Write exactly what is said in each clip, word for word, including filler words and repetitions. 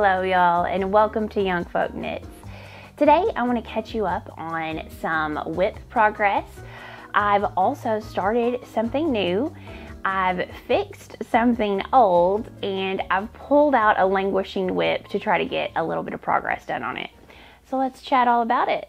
Hello y'all, and welcome to Young Folk Knits. Today I want to catch you up on some whip progress. I've also started something new, I've fixed something old, and I've pulled out a languishing whip to try to get a little bit of progress done on it. So let's chat all about it.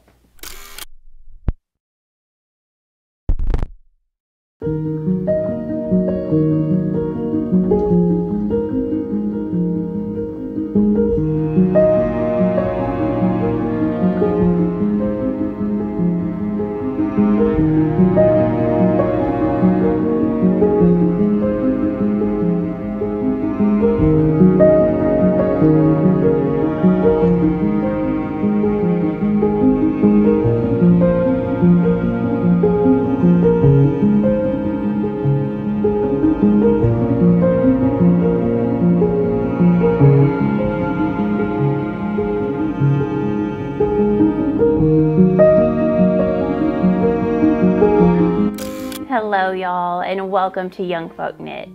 Hello y'all, and welcome to Young Folk Knits.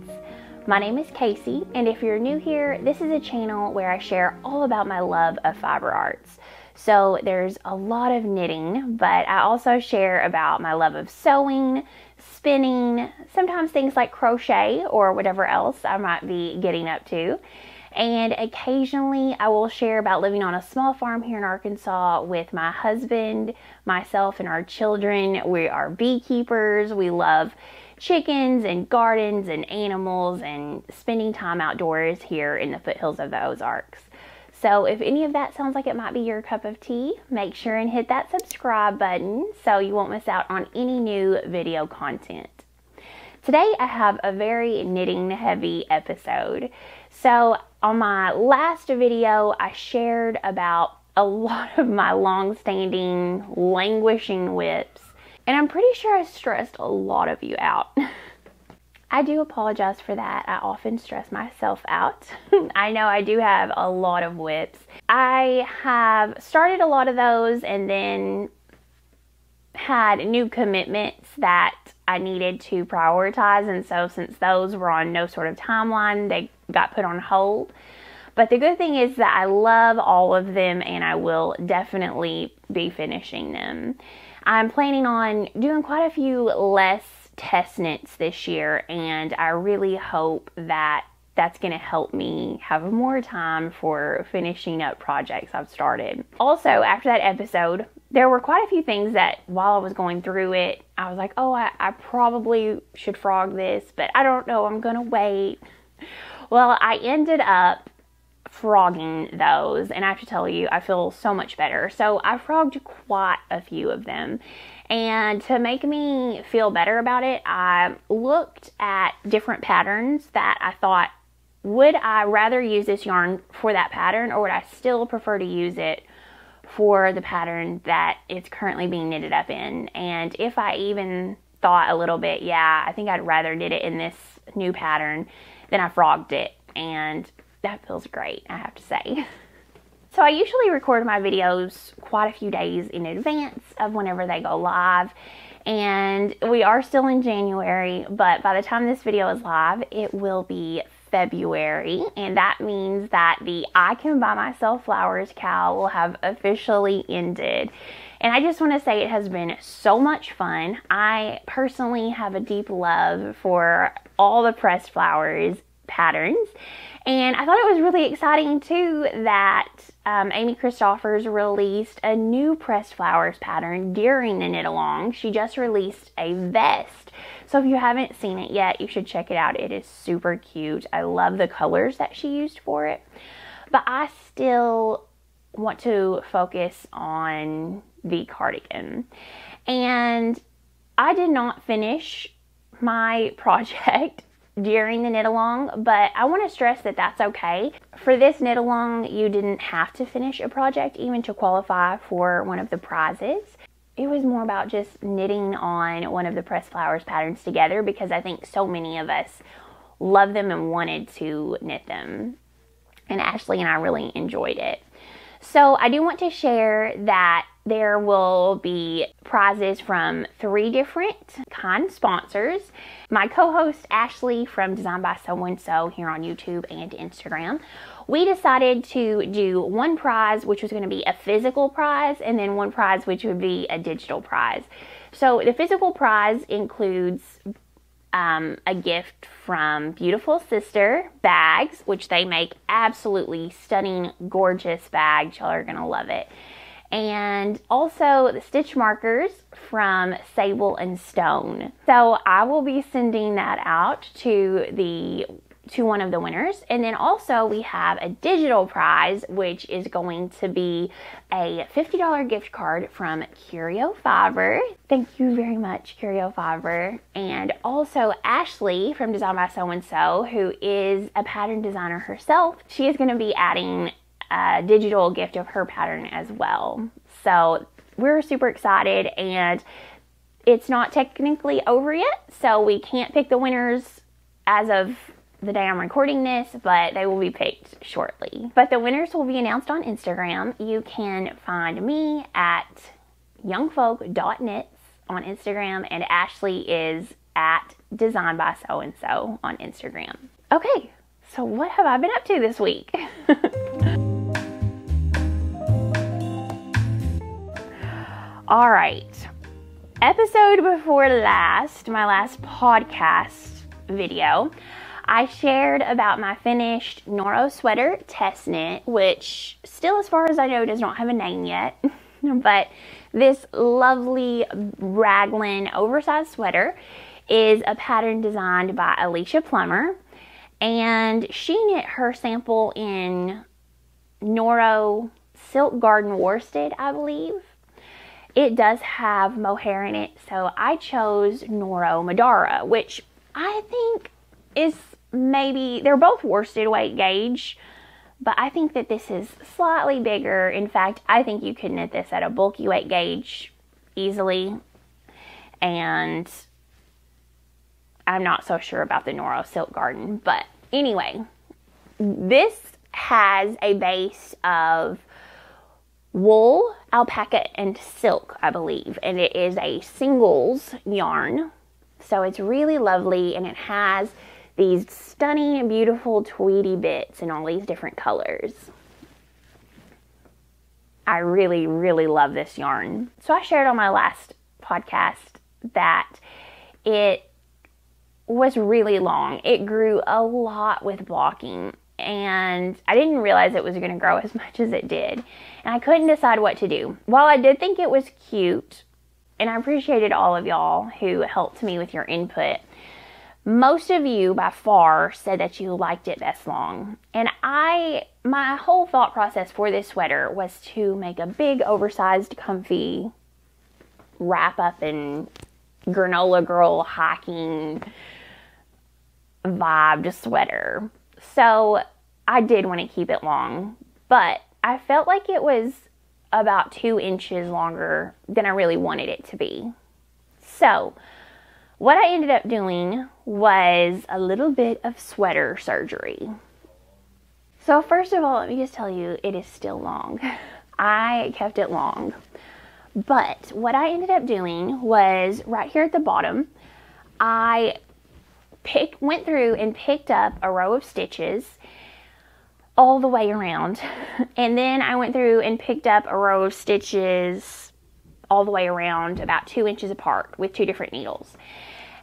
My name is Casey, and if you're new here, this is a channel where I share all about my love of fiber arts. So there's a lot of knitting, but I also share about my love of sewing, spinning, sometimes things like crochet or whatever else I might be getting up to. And occasionally I will share about living on a small farm here in Arkansas with my husband, myself, and our children. We are beekeepers. We love chickens and gardens and animals and spending time outdoors here in the foothills of the Ozarks. So if any of that sounds like it might be your cup of tea, make sure and hit that subscribe button so you won't miss out on any new video content. Today I have a very knitting heavy episode. So on my last video, I shared about a lot of my long-standing, languishing whips, and I'm pretty sure I stressed a lot of you out. I do apologize for that. I often stress myself out. I know I do have a lot of whips. I have started a lot of those and then had new commitments that I needed to prioritize, and so since those were on no sort of timeline, they got put on hold. But the good thing is that I love all of them, and I will definitely be finishing them. I'm planning on doing quite a few less test knits this year, and I really hope that that's going to help me have more time for finishing up projects I've started. Also, after that episode, there were quite a few things that while I was going through it, I was like, oh, I, I probably should frog this, but I don't know, I'm going to wait. Well, I ended up frogging those, and I have to tell you, I feel so much better. So I frogged quite a few of them, and to make me feel better about it, I looked at different patterns that I thought, would I rather use this yarn for that pattern, or would I still prefer to use it for the pattern that it's currently being knitted up in? And if I even thought a little bit, yeah, I think I'd rather knit it in this new pattern, then I frogged it, and that feels great, I have to say. So I usually record my videos quite a few days in advance of whenever they go live, and we are still in January, but by the time this video is live, it will be February, and that means that the I Can Buy Myself Flowers cowl will have officially ended. And I just want to say it has been so much fun. I personally have a deep love for all the Pressed Flowers patterns, and I thought it was really exciting too that um, Amy Christopher's released a new Pressed Flowers pattern during the knit along. She just released a vest. So if you haven't seen it yet, you should check it out. It is super cute. I love the colors that she used for it. But I still want to focus on the cardigan. And I did not finish my project during the knit along, but I want to stress that that's okay. For this knit along, you didn't have to finish a project even to qualify for one of the prizes. It was more about just knitting on one of the Pressed Flowers patterns together, because I think so many of us love them and wanted to knit them. And Ashley and I really enjoyed it. So I do want to share that there will be prizes from three different kind sponsors. My co-host Ashley from Design by So and So here on YouTube and Instagram we decided to do one prize, which was going to be a physical prize, and then one prize, which would be a digital prize. So the physical prize includes um, a gift from Beautiful Sister Bags, which they make absolutely stunning, gorgeous bags. Y'all are going to love it. And also the stitch markers from Sable and Stone. So I will be sending that out to the to one of the winners. And then also we have a digital prize, which is going to be a fifty dollar gift card from Curio Fiber. Thank you very much, Curio Fiber. And also Ashley from Design by So and So, who is a pattern designer herself. She is going to be adding a digital gift of her pattern as well. So we're super excited, and it's not technically over yet, so we can't pick the winners as of the day I'm recording this, but they will be picked shortly. But the winners will be announced on Instagram. You can find me at young folk dot knits on Instagram, and Ashley is at Design by So and So on Instagram. Okay, so what have I been up to this week? All right, episode before last, my last podcast video, I shared about my finished Noro sweater test knit, which still, as far as I know, does not have a name yet, but this lovely raglan oversized sweater is a pattern designed by Alicia Plummer, and she knit her sample in Noro Silk Garden worsted, I believe. It does have mohair in it, so I chose Noro Madara, which I think is maybe, they're both worsted weight gauge, but I think that this is slightly bigger. In fact, I think you could knit this at a bulky weight gauge easily, and I'm not so sure about the Noro Silk Garden, but anyway, this has a base of wool, alpaca, and silk, I believe, and it is a singles yarn, so it's really lovely, and it has these stunning, beautiful tweedy bits in all these different colors. I really, really love this yarn. So I shared on my last podcast that it was really long. It grew a lot with blocking, and I didn't realize it was going to grow as much as it did, and I couldn't decide what to do. While I did think it was cute, and I appreciated all of y'all who helped me with your input, most of you by far said that you liked it best long, and I, my whole thought process for this sweater was to make a big, oversized, comfy wrap up and granola girl hiking vibe to sweater. So I did want to keep it long, but I felt like it was about two inches longer than I really wanted it to be. So what I ended up doing was a little bit of sweater surgery. So first of all, let me just tell you, it is still long. I kept it long. But what I ended up doing was right here at the bottom, I Pick, went through and picked up a row of stitches all the way around, and then I went through and picked up a row of stitches all the way around about two inches apart with two different needles,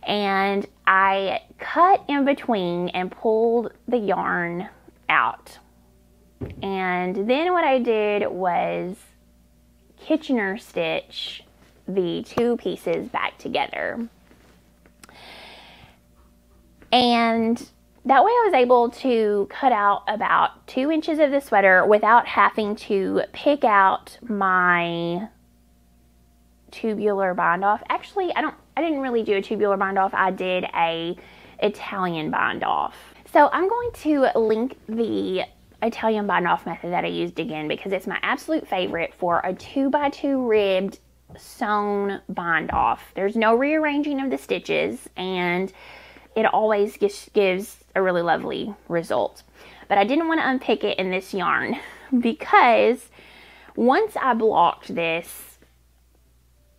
and I cut in between and pulled the yarn out. And then what I did was Kitchener stitch the two pieces back together. And that way I was able to cut out about two inches of the sweater without having to pick out my tubular bind off. Actually, I don't, I didn't really do a tubular bind off. I did a Italian bind off. So I'm going to link the Italian bind off method that I used again, because it's my absolute favorite for a two by two ribbed sewn bind off. There's no rearranging of the stitches, and it always gives a really lovely result. But I didn't want to unpick it in this yarn, because once I blocked this,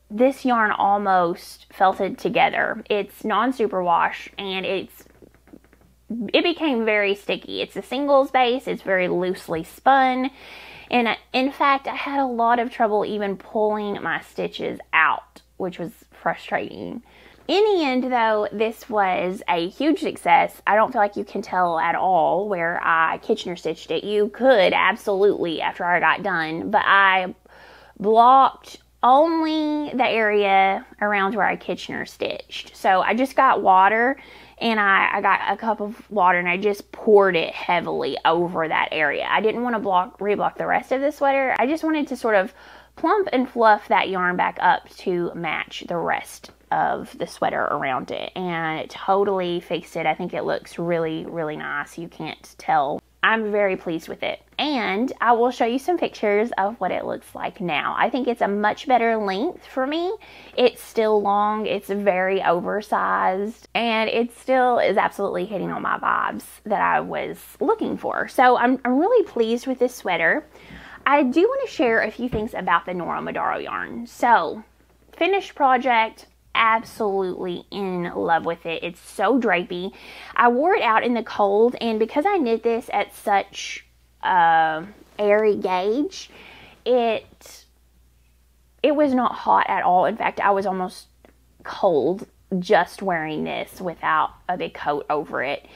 this yarn almost felted together. It's non-superwash, and it's it became very sticky. It's a singles base. It's very loosely spun. And I, in fact, I had a lot of trouble even pulling my stitches out, which was frustrating. In the end, though, this was a huge success. I don't feel like you can tell at all where I Kitchener stitched it. You could, absolutely, after I got done. But I blocked only the area around where I Kitchener stitched. So I just got water, and I, I got a cup of water, and I just poured it heavily over that area. I didn't want to block, reblock the rest of the sweater. I just wanted to sort of plump and fluff that yarn back up to match the rest of the sweater around it, and it totally fixed it. I think it looks really, really nice. You can't tell. I'm very pleased with it, and I will show you some pictures of what it looks like now. I think it's a much better length for me. It's still long, it's very oversized, and it still is absolutely hitting on my vibes that I was looking for. So I'm, I'm really pleased with this sweater. I do want to share a few things about the Noro Madara yarn. So, finished project, absolutely in love with it. It's so drapey. I wore it out in the cold, and because I knit this at such uh, airy gauge, it it was not hot at all. In fact, I was almost cold just wearing this without a big coat over it.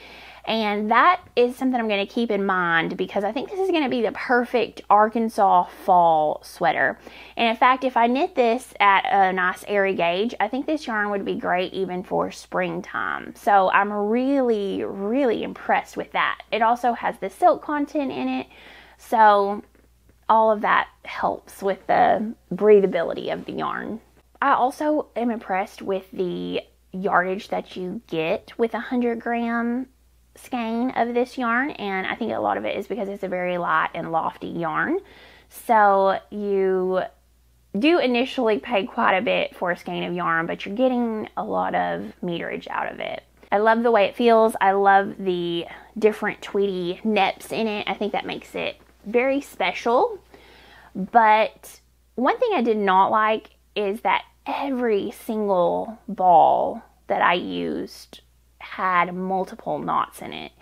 And that is something I'm going to keep in mind, because I think this is going to be the perfect Arkansas fall sweater. And in fact, if I knit this at a nice airy gauge, I think this yarn would be great even for springtime. So I'm really, really impressed with that. It also has the silk content in it, so all of that helps with the breathability of the yarn. I also am impressed with the yardage that you get with a one hundred gram skein of this yarn, and I think a lot of it is because it's a very light and lofty yarn, so you do initially pay quite a bit for a skein of yarn, but you're getting a lot of meterage out of it. I love the way it feels. I love the different Tweedy neps in it. I think that makes it very special. But one thing I did not like is that every single ball that I used had multiple knots in it.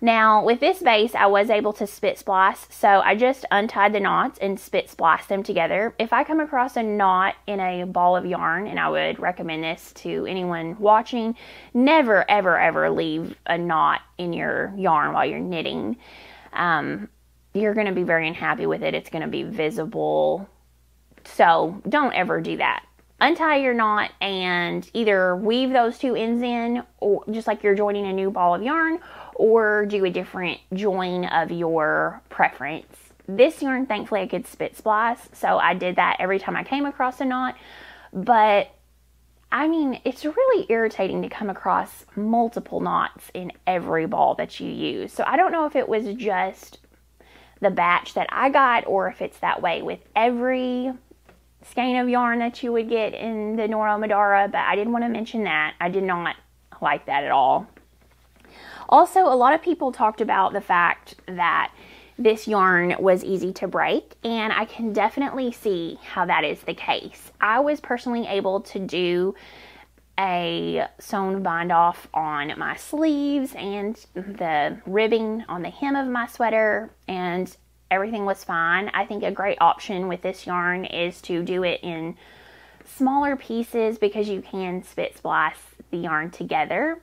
Now with this base, I was able to spit splice, so I just untied the knots and spit spliced them together. If I come across a knot in a ball of yarn, and I would recommend this to anyone watching, never ever ever leave a knot in your yarn while you're knitting. Um, you're going to be very unhappy with it. It's going to be visible, so don't ever do that. Untie your knot and either weave those two ends in, or just like you're joining a new ball of yarn, or do a different join of your preference. This yarn, thankfully, I could spit splice, so I did that every time I came across a knot. But I mean, it's really irritating to come across multiple knots in every ball that you use. So I don't know if it was just the batch that I got, or if it's that way with every skein of yarn that you would get in the Noro Madara, but I didn't want to mention that. I did not like that at all. Also, a lot of people talked about the fact that this yarn was easy to break, and I can definitely see how that is the case. I was personally able to do a sewn bind off on my sleeves and the ribbing on the hem of my sweater, and everything was fine. I think a great option with this yarn is to do it in smaller pieces, because you can spit splice the yarn together.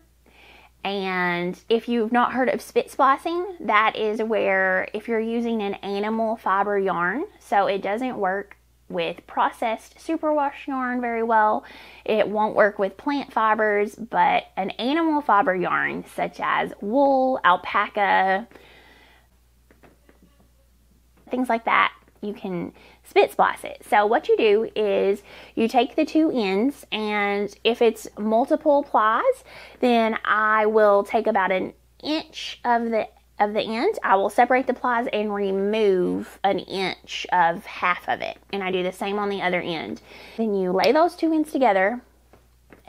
And if you've not heard of spit splicing, that is where, if you're using an animal fiber yarn, so it doesn't work with processed superwash yarn very well, it won't work with plant fibers, but an animal fiber yarn such as wool, alpaca, things like that, you can spit splice it. So what you do is you take the two ends, and if it's multiple plies, then I will take about an inch of the of the end. I will separate the plies and remove an inch of half of it, and I do the same on the other end. Then you lay those two ends together,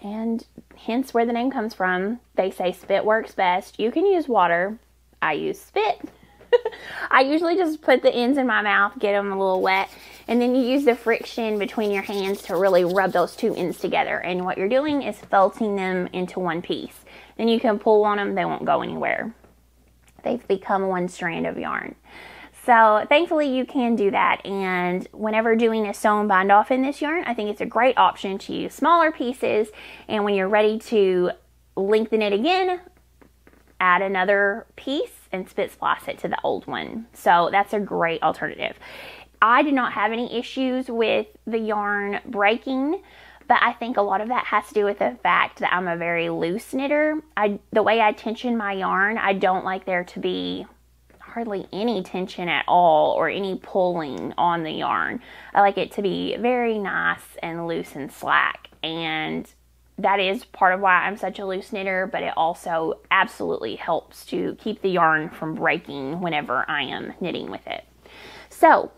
and hence where the name comes from. They say spit works best. You can use water. I use spit. I usually just put the ends in my mouth, get them a little wet, And then you use the friction between your hands to really rub those two ends together. And what you're doing is felting them into one piece. Then you can pull on them, they won't go anywhere. They've become one strand of yarn. So thankfully you can do that, and whenever doing a sew and bind off in this yarn, I think it's a great option to use smaller pieces, and when you're ready to lengthen it again, add another piece and split splice it to the old one. So that's a great alternative. I did not have any issues with the yarn breaking, but I think a lot of that has to do with the fact that I'm a very loose knitter. I, the way I tension my yarn, I don't like there to be hardly any tension at all or any pulling on the yarn. I like it to be very nice and loose and slack, and that is part of why I'm such a loose knitter, but it also absolutely helps to keep the yarn from breaking whenever I am knitting with it. So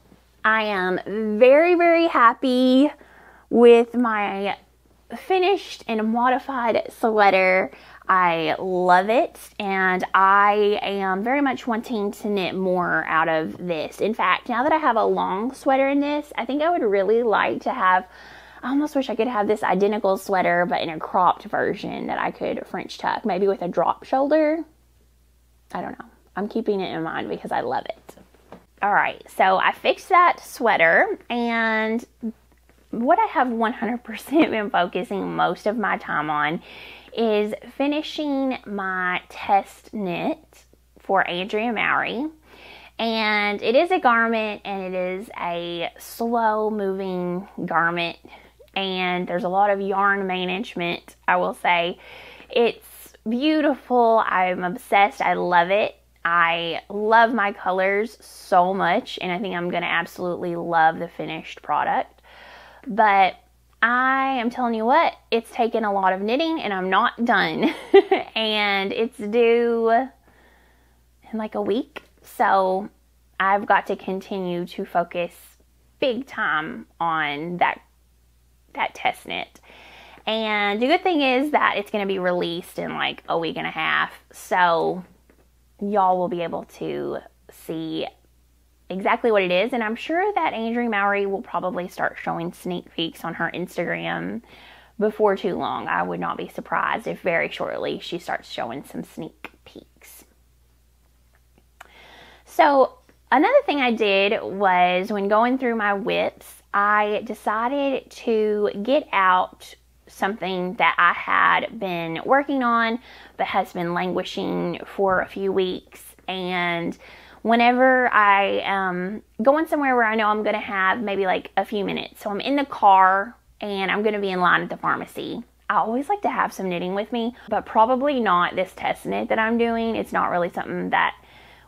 I am very, very happy with my finished and modified sweater. I love it, and I am very much wanting to knit more out of this. In fact, now that I have a long sweater in this, I think I would really like to have, I almost wish I could have this identical sweater, but in a cropped version that I could French tuck, maybe with a drop shoulder. I don't know. I'm keeping it in mind because I love it. All right, so I fixed that sweater, and what I have one hundred percent been focusing most of my time on is finishing my test knit for Andrea Mowry. And it is a garment, and it is a slow moving garment, and there's a lot of yarn management, I will say. It's beautiful. I'm obsessed. I love it. I love my colors so much, and I think I'm going to absolutely love the finished product. But I am telling you what, it's taken a lot of knitting, and I'm not done. And it's due in like a week. So I've got to continue to focus big time on that, that test knit. And the good thing is that it's going to be released in like a week and a half. So y'all will be able to see exactly what it is, and I'm sure that Andrea Mowry will probably start showing sneak peeks on her Instagram before too long. I would not be surprised if very shortly she starts showing some sneak peeks. So another thing I did was, when going through my whips, I decided to get out something that I had been working on but has been languishing for a few weeks. And whenever I am going somewhere where I know I'm going to have maybe like a few minutes, so I'm in the car and I'm going to be in line at the pharmacy, I always like to have some knitting with me, but probably not this test knit that I'm doing. It's not really something that,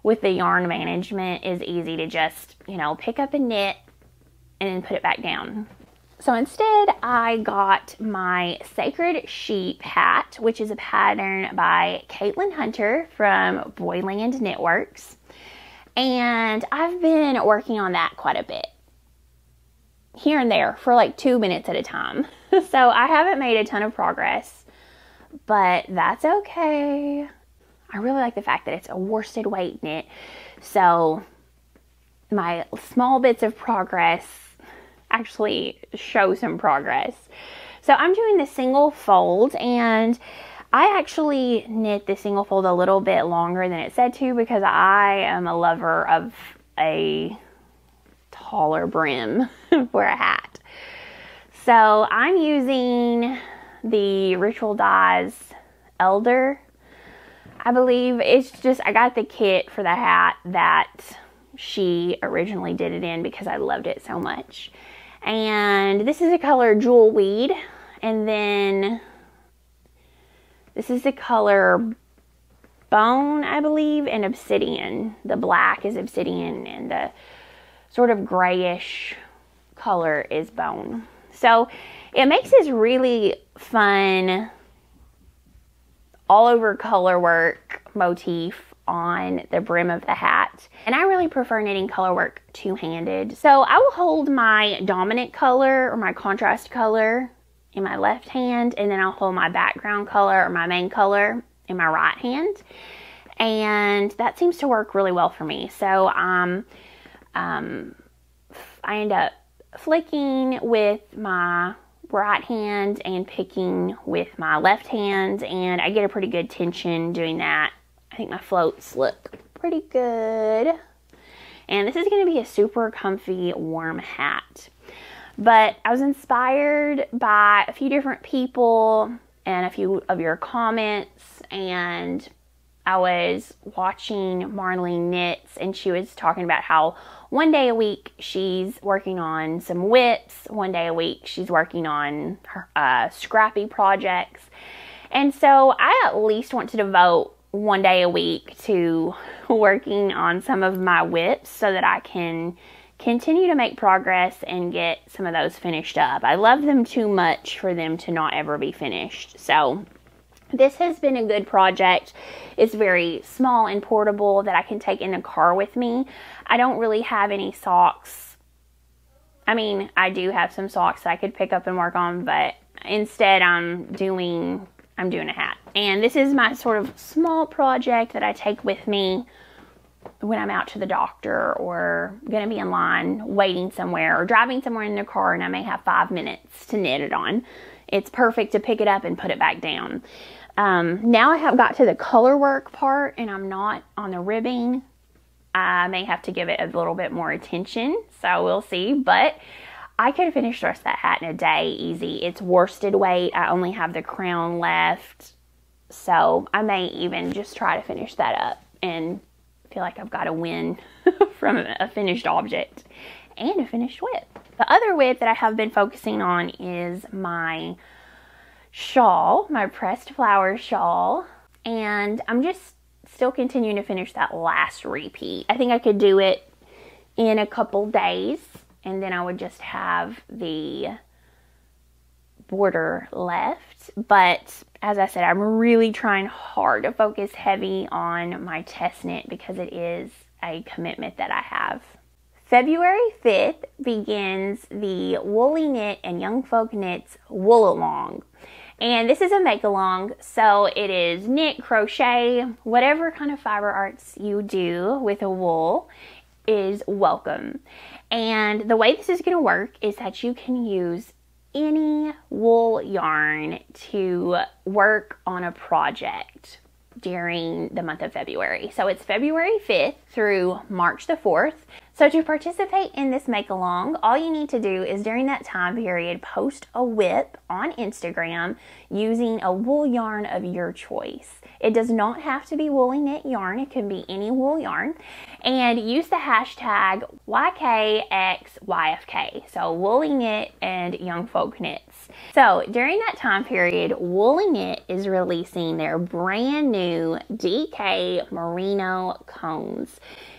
with the yarn management, is easy to just, you know, pick up a knit and then put it back down. So instead, I got my Sacred Sheep Hat, which is a pattern by Caitlin Hunter from Boyland Knitworks. And I've been working on that quite a bit, here and there, for like two minutes at a time. So I haven't made a ton of progress, but that's okay. I really like the fact that it's a worsted weight knit, so my small bits of progress actually show some progress. So I'm doing the single fold, and I actually knit the single fold a little bit longer than it said to because I am a lover of a taller brim for a hat. So I'm using the Ritual Dyes Elder, I believe. It's just, I got the kit for the hat that she originally did it in because I loved it so much. And this is the color Jewel Weed, and then this is the color Bone, I believe, and Obsidian. The black is Obsidian, and the sort of grayish color is Bone. So it makes this really fun all over color work motif on the brim of the hat. And I really prefer knitting color work two-handed. So I will hold my dominant color or my contrast color in my left hand, and then I'll hold my background color or my main color in my right hand, and that seems to work really well for me. So um, um, I end up flaking with my right hand and picking with my left hand, and I get a pretty good tension doing that. I think my floats look pretty good. And this is going to be a super comfy, warm hat. But I was inspired by a few different people and a few of your comments, and I was watching Marlene Knits, and she was talking about how one day a week she's working on some whips, one day a week she's working on her, uh, scrappy projects. And so I at least want to devote one day a week to working on some of my whips so that I can continue to make progress and get some of those finished up. I love them too much for them to not ever be finished. So this has been a good project. It's very small and portable that I can take in the car with me. I don't really have any socks. I mean, I do have some socks that I could pick up and work on, but instead I'm doing I'm doing a hat. And this is my sort of small project that I take with me when I'm out to the doctor or going to be in line waiting somewhere or driving somewhere in the car, and I may have five minutes to knit it on. It's perfect to pick it up and put it back down. Um, now I have got to the color work part and I'm not on the ribbing. I may have to give it a little bit more attention, so we'll see. But I could finish the rest of that hat in a day, easy. It's worsted weight. I only have the crown left. So I may even just try to finish that up and feel like I've got a win from a finished object and a finished whip. The other whip that I have been focusing on is my shawl, my Pressed Flowers shawl. And I'm just still continuing to finish that last repeat. I think I could do it in a couple days, and then I would just have the border left. But as I said, I'm really trying hard to focus heavy on my test knit because it is a commitment that I have. February fifth begins the Woolyknit and Young Folk Knits Wool Along. And this is a make-along, so it is knit, crochet, whatever kind of fiber arts you do with a wool is welcome. And the way this is going to work is that you can use any wool yarn to work on a project during the month of February. So it's February fifth through March the fourth. So to participate in this make-along, all you need to do is during that time period, post a whip on Instagram using a wool yarn of your choice. It does not have to be Woolyknit yarn. It can be any wool yarn. And use the hashtag Y K X Y F K. So Woolyknit and Young Folk Knits. So during that time period, Woolyknit is releasing their brand new D K Merino cones.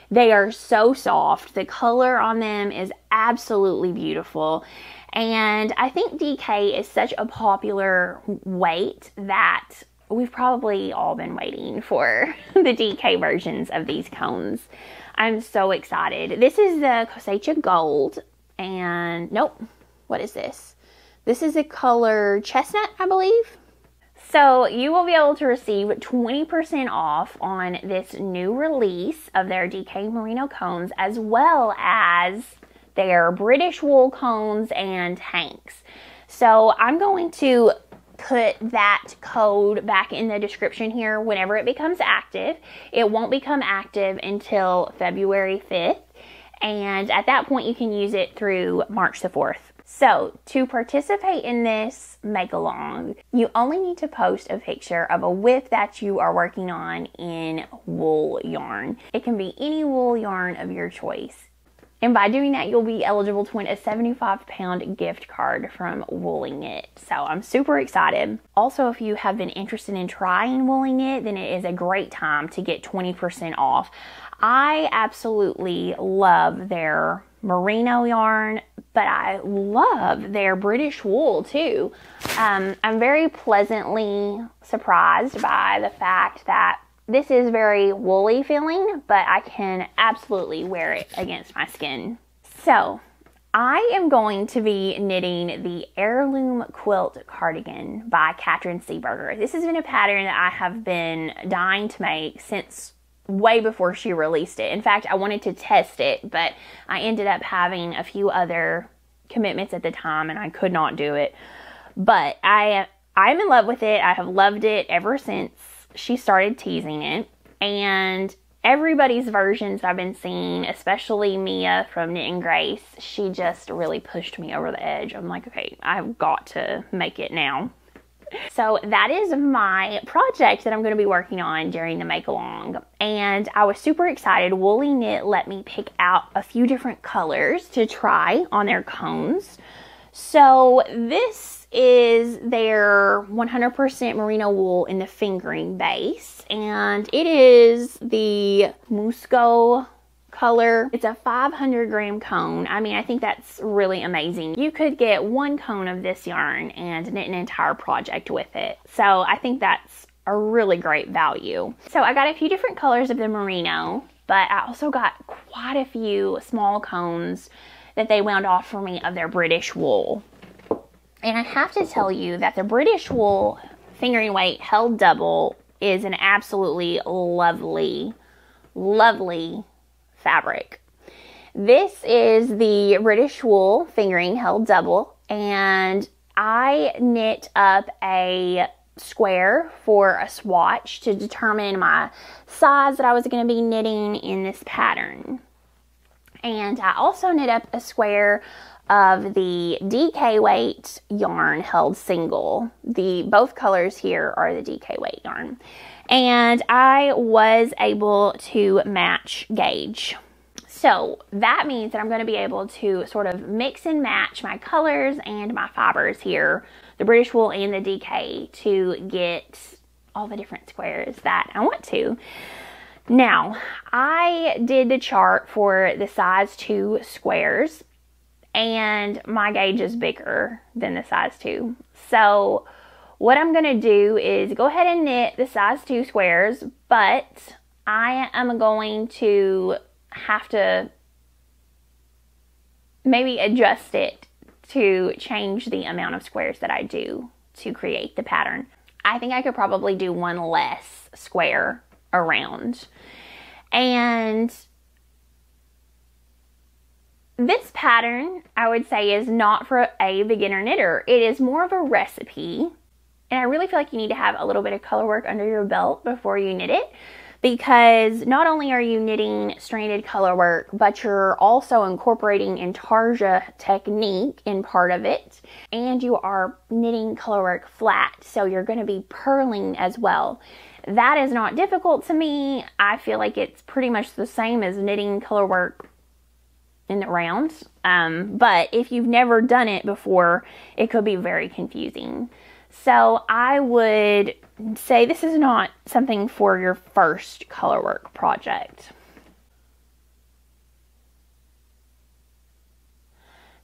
They are so soft. The color on them is absolutely beautiful. And I think D K is such a popular weight that we've probably all been waiting for the D K versions of these cones. I'm so excited. This is the Cosecha Gold. And nope, what is this? This is the color Chestnut, I believe. So you will be able to receive twenty percent off on this new release of their D K Merino cones, as well as their British wool cones and hanks. So I'm going to put that code back in the description here whenever it becomes active. It won't become active until February fifth. And at that point, you can use it through March the fourth. So, to participate in this make-along, you only need to post a picture of a whip that you are working on in wool yarn. It can be any wool yarn of your choice. And by doing that, you'll be eligible to win a seventy-five pound gift card from Woolyknit. So I'm super excited. Also, if you have been interested in trying Woolyknit, then it is a great time to get twenty percent off. I absolutely love their merino yarn, but I love their British wool too. Um, I'm very pleasantly surprised by the fact that this is very woolly feeling, but I can absolutely wear it against my skin. So I am going to be knitting the Heirloom Quilt Cardigan by Katrin Seberger. This has been a pattern that I have been dying to make since way before she released it. In fact, I wanted to test it, but I ended up having a few other commitments at the time and I could not do it. But I, I'm in love with it. I have loved it ever since she started teasing it. And everybody's versions I've been seeing, especially Mia from Knit and Grace, she just really pushed me over the edge. I'm like, okay, I've got to make it now. So that is my project that I'm going to be working on during the make-along. And I was super excited. Woolyknit let me pick out a few different colors to try on their cones. So this is their one hundred percent merino wool in the fingering base. And it is the Musco color. It's a five hundred gram cone. I mean, I think that's really amazing. You could get one cone of this yarn and knit an entire project with it. So I think that's a really great value. So I got a few different colors of the merino, but I also got quite a few small cones that they wound off for me of their British wool. And I have to tell you that the British wool fingering weight held double is an absolutely lovely, lovely fabric. This is the British wool fingering held double, and I knit up a square for a swatch to determine my size that I was going to be knitting in this pattern. And I also knit up a square of the D K weight yarn held single. The both colors here are the D K weight yarn. And I was able to match gauge. So that means that I'm going to be able to sort of mix and match my colors and my fibers here, the British wool and the D K, to get all the different squares that I want to. Now, I did the chart for the size two squares, and my gauge is bigger than the size two. So what I'm going to do is go ahead and knit the size two squares, but I am going to have to maybe adjust it to change the amount of squares that I do to create the pattern. I think I could probably do one less square around. And this pattern, I would say, is not for a beginner knitter. It is more of a recipe, and I really feel like you need to have a little bit of color work under your belt before you knit it, because not only are you knitting stranded color work, but you're also incorporating intarsia technique in part of it, and you are knitting color work flat, so you're going to be purling as well. That is not difficult to me. I feel like it's pretty much the same as knitting color work in the round. Um, but if you've never done it before, it could be very confusing. So I would say this is not something for your first color work project.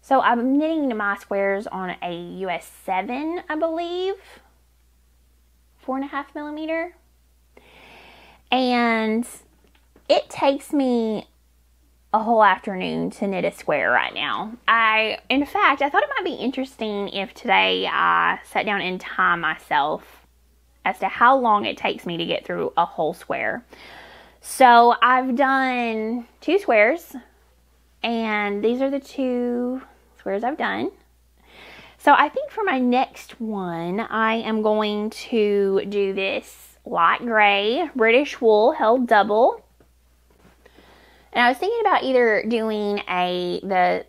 So I'm knitting my squares on a U S seven, I believe, four and a half millimeter. And it takes me a whole afternoon to knit a square right now. I, in fact, I thought it might be interesting if today I sat down and timed myself as to how long it takes me to get through a whole square. So I've done two squares, and these are the two squares I've done. So I think for my next one, I am going to do this light gray British wool held double, and I was thinking about either doing a the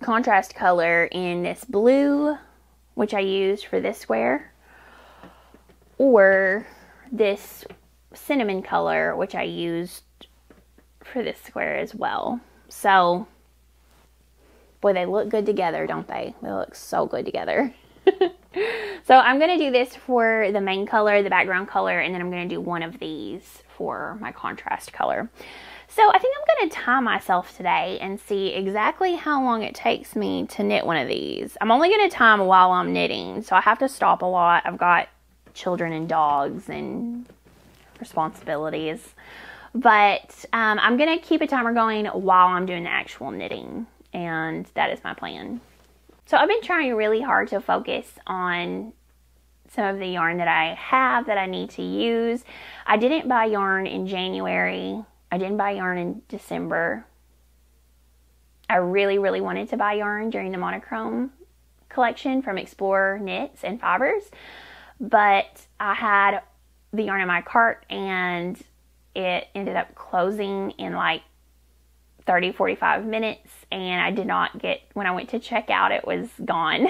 contrast color in this blue, which I used for this square, or this cinnamon color, which I used for this square as well. So boy, they look good together, don't they? They look so good together. So I'm going to do this for the main color, the background color, and then I'm going to do one of these for my contrast color. So I think I'm going to time myself today and see exactly how long it takes me to knit one of these. I'm only going to time while I'm knitting, so I have to stop a lot. I've got children and dogs and responsibilities. But um, I'm going to keep a timer going while I'm doing the actual knitting, and that is my plan. So I've been trying really hard to focus on some of the yarn that I have that I need to use. I didn't buy yarn in January. I didn't buy yarn in December. I I really, really wanted to buy yarn during the monochrome collection from Explore Knits and Fibers, but I had the yarn in my cart and it ended up closing in like thirty, forty-five minutes, and I did not get, when I went to check out, it was gone.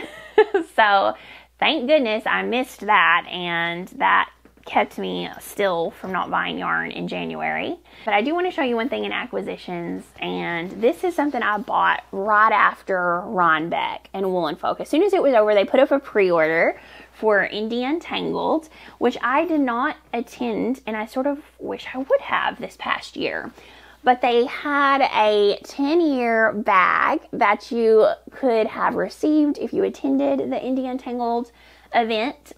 So thank goodness I missed that, and that kept me still from not buying yarn in January. But I do want to show you one thing in acquisitions, and this is something I bought right after Ron Beck and Woolen Folk. As soon as it was over, they put up a pre-order for Indie Untangled, which I did not attend, and I sort of wish I would have this past year. But they had a ten year bag that you could have received if you attended the Indie Untangled event.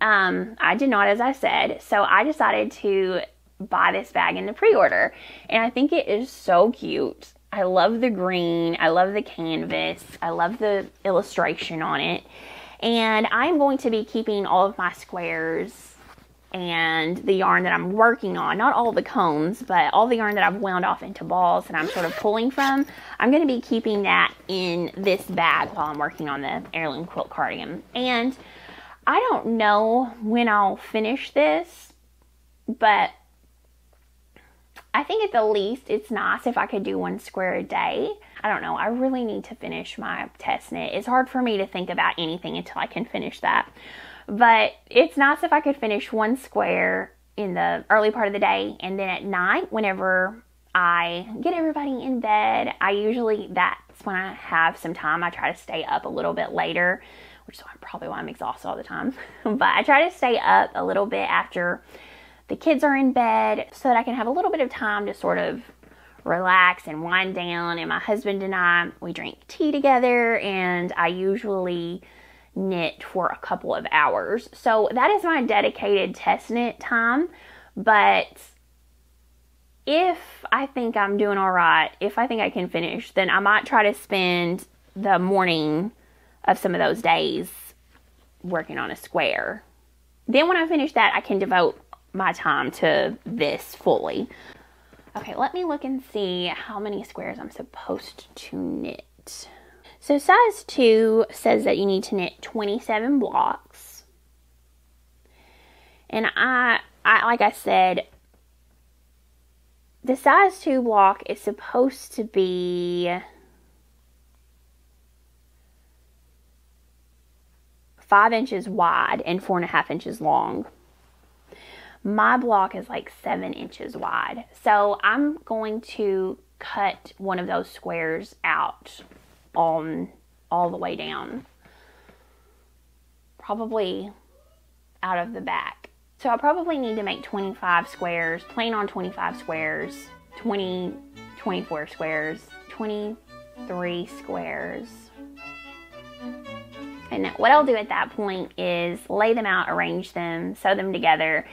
Um, I did not, as I said, so I decided to buy this bag in the pre-order, and I think it is so cute. I love the green, I love the canvas, I love the illustration on it, and I'm going to be keeping all of my squares and the yarn that I'm working on, not all the cones, but all the yarn that I've wound off into balls and I'm sort of pulling from. I'm going to be keeping that in this bag while I'm working on the Heirloom Quilt Cardigan. And I don't know when I'll finish this, but I think at the least it's nice if I could do one square a day. I don't know. I really need to finish my test knit. It's hard for me to think about anything until I can finish that. But it's nice if I could finish one square in the early part of the day, and then at night, whenever I get everybody in bed, I usually, that's when I have some time. I try to stay up a little bit later, which is probably why I'm exhausted all the time. But I try to stay up a little bit after the kids are in bed so that I can have a little bit of time to sort of relax and wind down. And my husband and I, we drink tea together, and I usually knit for a couple of hours. So that is my dedicated test knit time. But if I think I'm doing all right, if I think I can finish, then I might try to spend the morning of some of those days working on a square. Then when I finish that, I can devote my time to this fully. Okay, let me look and see how many squares I'm supposed to knit. So size two says that you need to knit twenty-seven blocks. And I, I like I said, the size two block is supposed to be five inches wide and four and a half inches long. My block is like seven inches wide. So I'm going to cut one of those squares out on all the way down, probably out of the back. So I probably need to make twenty-five squares, plain on twenty-five squares, twenty, twenty-four squares, twenty-three squares. And what I'll do at that point is lay them out, arrange them, sew them together.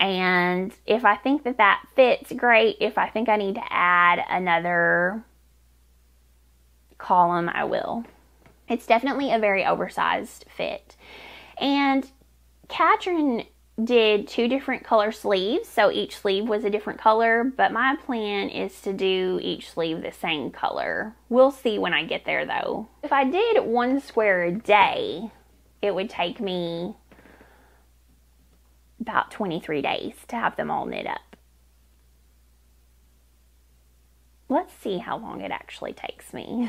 And if I think that that fits, great. If I think I need to add another column, I will. It's definitely a very oversized fit. And Katrin did two different color sleeves, so each sleeve was a different color, but my plan is to do each sleeve the same color. We'll see when I get there though. If I did one square a day, it would take me about twenty-three days to have them all knit up. Let's see how long it actually takes me.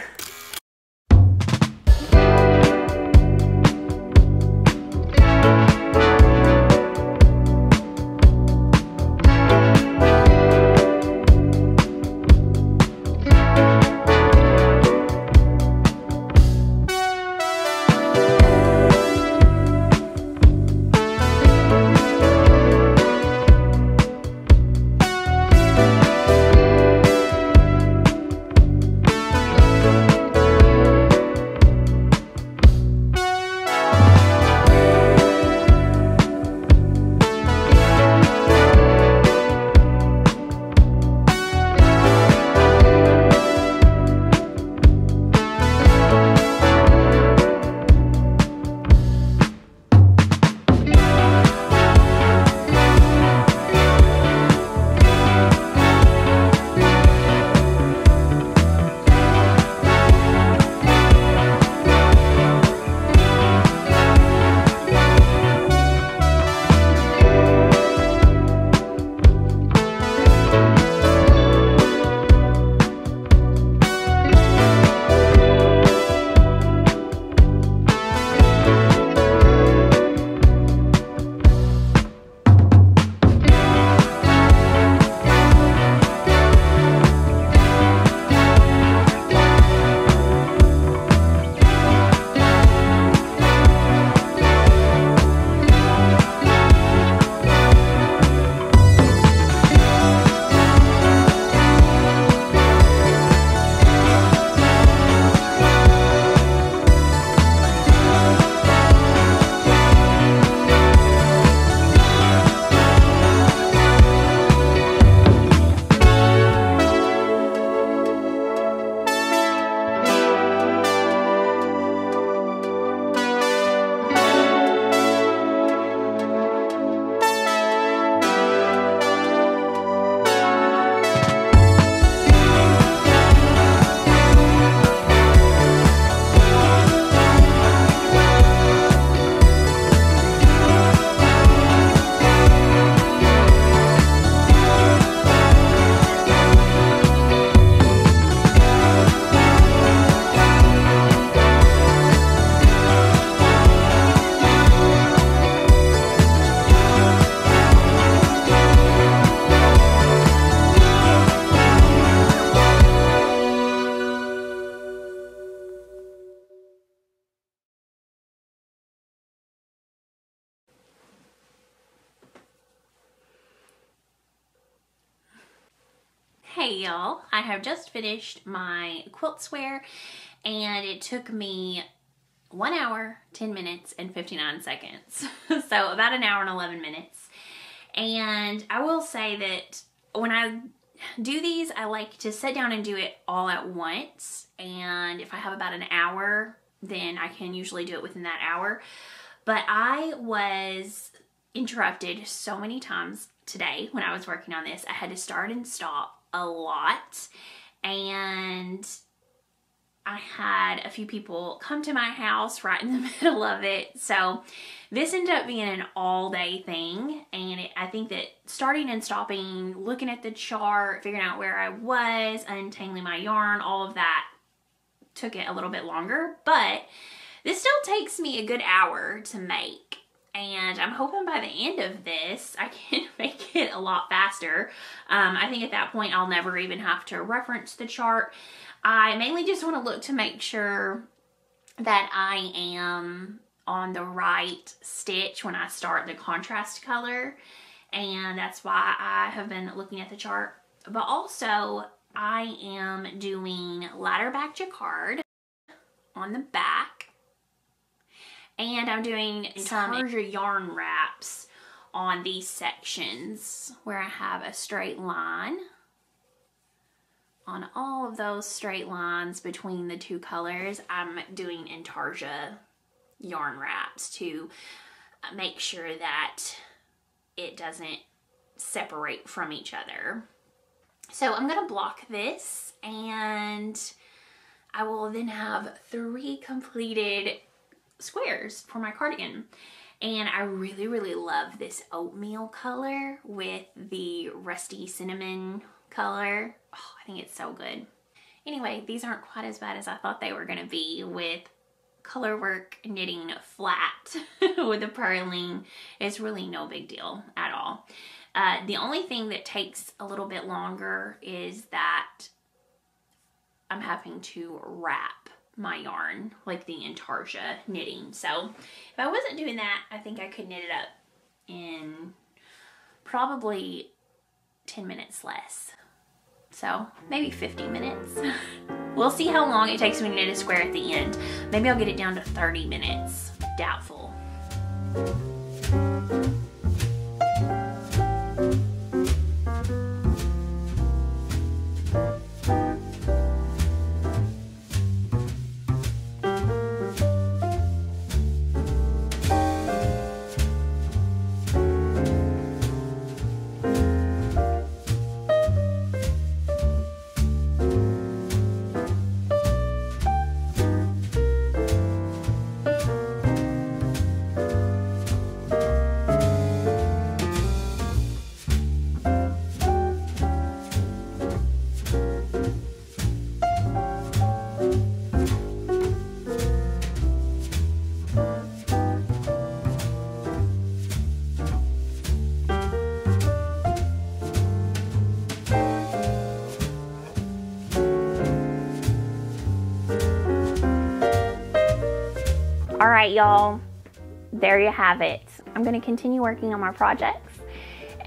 Hey y'all, I have just finished my quilt swear and it took me one hour, ten minutes and fifty-nine seconds. So about an hour and eleven minutes. And I will say that when I do these, I like to sit down and do it all at once. And if I have about an hour, then I can usually do it within that hour. But I was interrupted so many times today when I was working on this. I had to start and stop a lot, and I had a few people come to my house right in the middle of it. So this ended up being an all day thing. And it, I think that starting and stopping, looking at the chart, figuring out where I was, untangling my yarn, all of that took it a little bit longer, but this still takes me a good hour to make. And I'm hoping by the end of this, I can make it a lot faster. Um, I think at that point, I'll never even have to reference the chart. I mainly just want to look to make sure that I am on the right stitch when I start the contrast color. And that's why I have been looking at the chart. But also, I am doing ladder back jacquard on the back. And I'm doing some Persia yarn wraps on these sections where I have a straight line on all of those straight lines between the two colors. I'm doing Intarsia yarn wraps to make sure that it doesn't separate from each other. So I'm gonna block this and I will then have three completed squares for my cardigan. And I really, really love this oatmeal color with the rusty cinnamon color. Oh, I think it's so good. Anyway, these aren't quite as bad as I thought they were gonna be with color work knitting flat with the purling. It's really no big deal at all. Uh, the only thing that takes a little bit longer is that I'm having to wrap my yarn, like the Intarsia knitting. So if I wasn't doing that, I think I could knit it up in probably ten minutes less. So maybe fifty minutes. We'll see how long it takes me to knit a square at the end. Maybe I'll get it down to thirty minutes. Doubtful. Alright y'all, there you have it. I'm going to continue working on my projects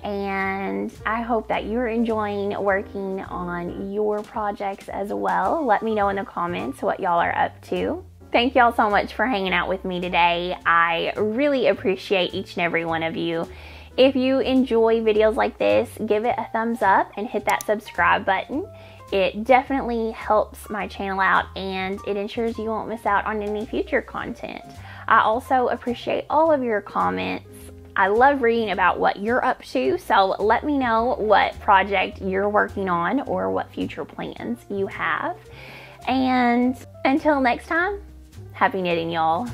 and I hope that you're enjoying working on your projects as well. Let me know in the comments what y'all are up to. Thank y'all so much for hanging out with me today. I really appreciate each and every one of you. If you enjoy videos like this, give it a thumbs up and hit that subscribe button. It definitely helps my channel out and it ensures you won't miss out on any future content. I also appreciate all of your comments. I love reading about what you're up to, so let me know what project you're working on or what future plans you have. And until next time, happy knitting y'all.